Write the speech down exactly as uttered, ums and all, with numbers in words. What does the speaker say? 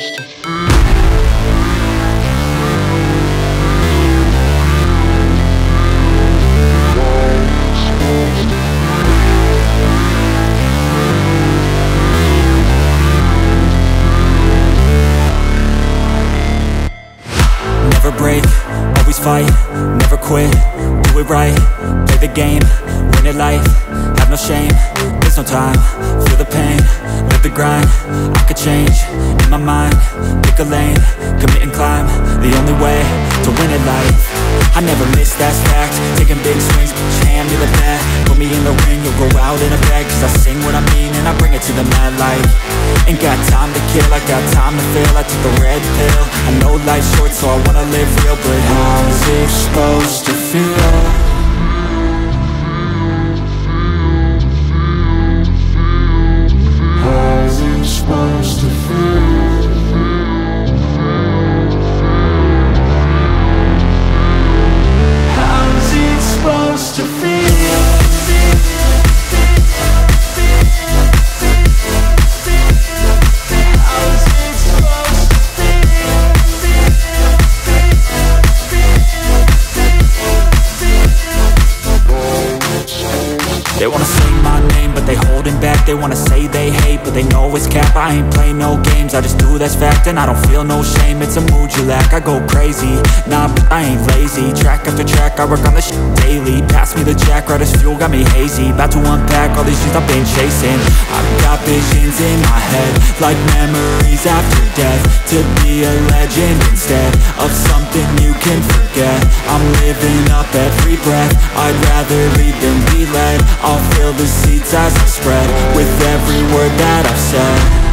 just a fool. Never break, always fight, never quit, do it right, play the game, win it life, have no shame, there's no time, feel the pain, live the grind, I could change, in my mind, pick a lane, commit and climb, the only way to win it life. I never miss, that fact, taking big swings, bitch, hand me the bat, put me in the ring, you'll go out in a bag, cause I sing what I mean and I bring it to the mad light. Ain't got time to kill, I got time to feel, I took the red pill, I know life's short so I wanna live real, but how's it supposed to feel? They wanna say my name, but they holding back. They wanna say they hate, but they know it's cap. I ain't play no games, I just do that's fact. And I don't feel no shame, it's a mood you lack. I go crazy, nah, but I ain't lazy. Track after track, I work on this shit daily. Pass me the jack, right as fuel, got me hazy. About to unpack all these things I've been chasing. I've got visions in my head, like memories after death. To be a legend instead of something you can forget. I'm living up every breath, I'd rather lead than be led. I'll fill the seeds as I spread with every word that I've said.